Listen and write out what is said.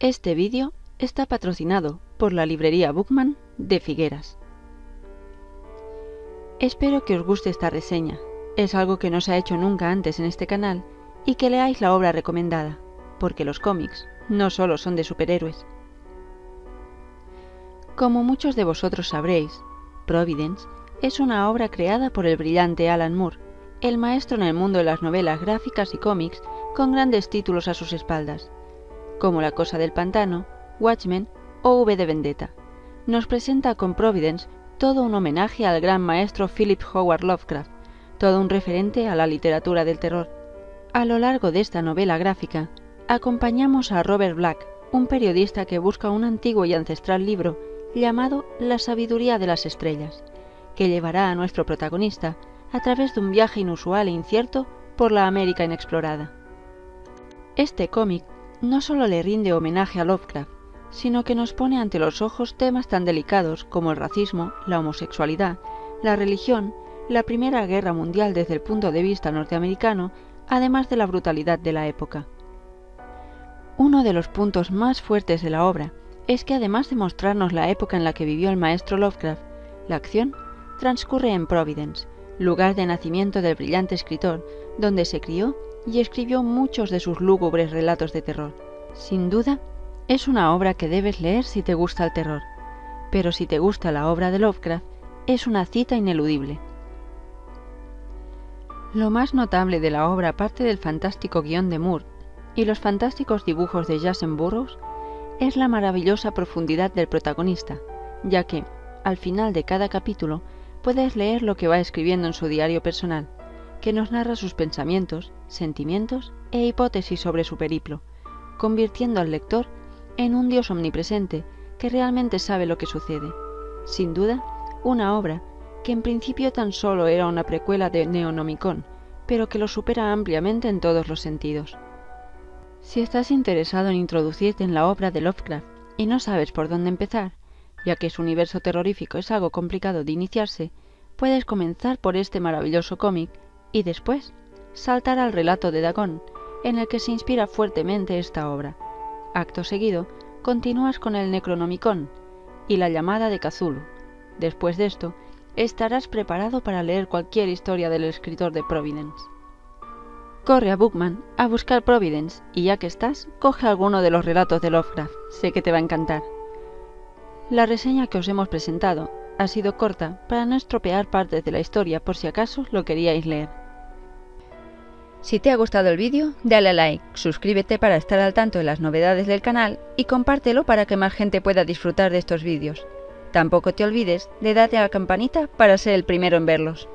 Este vídeo está patrocinado por la librería Bookman de Figueras. Espero que os guste esta reseña, es algo que no se ha hecho nunca antes en este canal, y que leáis la obra recomendada, porque los cómics no solo son de superhéroes. Como muchos de vosotros sabréis, Providence es una obra creada por el brillante Alan Moore, el maestro en el mundo de las novelas gráficas y cómics con grandes títulos a sus espaldas, como La Cosa del Pantano, Watchmen o V de Vendetta. Nos presenta con Providence todo un homenaje al gran maestro Philip Howard Lovecraft, todo un referente a la literatura del terror. A lo largo de esta novela gráfica, acompañamos a Robert Black, un periodista que busca un antiguo y ancestral libro llamado La Sabiduría de las Estrellas, que llevará a nuestro protagonista a través de un viaje inusual e incierto por la América inexplorada. Este cómic no solo le rinde homenaje a Lovecraft, sino que nos pone ante los ojos temas tan delicados como el racismo, la homosexualidad, la religión, la Primera Guerra Mundial desde el punto de vista norteamericano, además de la brutalidad de la época. Uno de los puntos más fuertes de la obra es que, además de mostrarnos la época en la que vivió el maestro Lovecraft, la acción transcurre en Providence, lugar de nacimiento del brillante escritor, donde se crió y escribió muchos de sus lúgubres relatos de terror. Sin duda, es una obra que debes leer si te gusta el terror, pero si te gusta la obra de Lovecraft, es una cita ineludible. Lo más notable de la obra, aparte del fantástico guión de Moore y los fantásticos dibujos de Jason Burroughs, es la maravillosa profundidad del protagonista, ya que, al final de cada capítulo, puedes leer lo que va escribiendo en su diario personal, que nos narra sus pensamientos, sentimientos e hipótesis sobre su periplo, convirtiendo al lector en un dios omnipresente que realmente sabe lo que sucede. Sin duda, una obra que en principio tan solo era una precuela de Neonomicon, pero que lo supera ampliamente en todos los sentidos. Si estás interesado en introducirte en la obra de Lovecraft y no sabes por dónde empezar, ya que su universo terrorífico es algo complicado de iniciarse, puedes comenzar por este maravilloso cómic y después saltar al relato de Dagón, en el que se inspira fuertemente esta obra. Acto seguido, continúas con el Necronomicon y la llamada de Cthulhu. Después de esto, estarás preparado para leer cualquier historia del escritor de Providence. Corre a Bookman a buscar Providence y, ya que estás, coge alguno de los relatos de Lovecraft. Sé que te va a encantar. La reseña que os hemos presentado ha sido corta para no estropear partes de la historia por si acaso lo queríais leer. Si te ha gustado el vídeo, dale a like, suscríbete para estar al tanto de las novedades del canal y compártelo para que más gente pueda disfrutar de estos vídeos. Tampoco te olvides de darle a la campanita para ser el primero en verlos.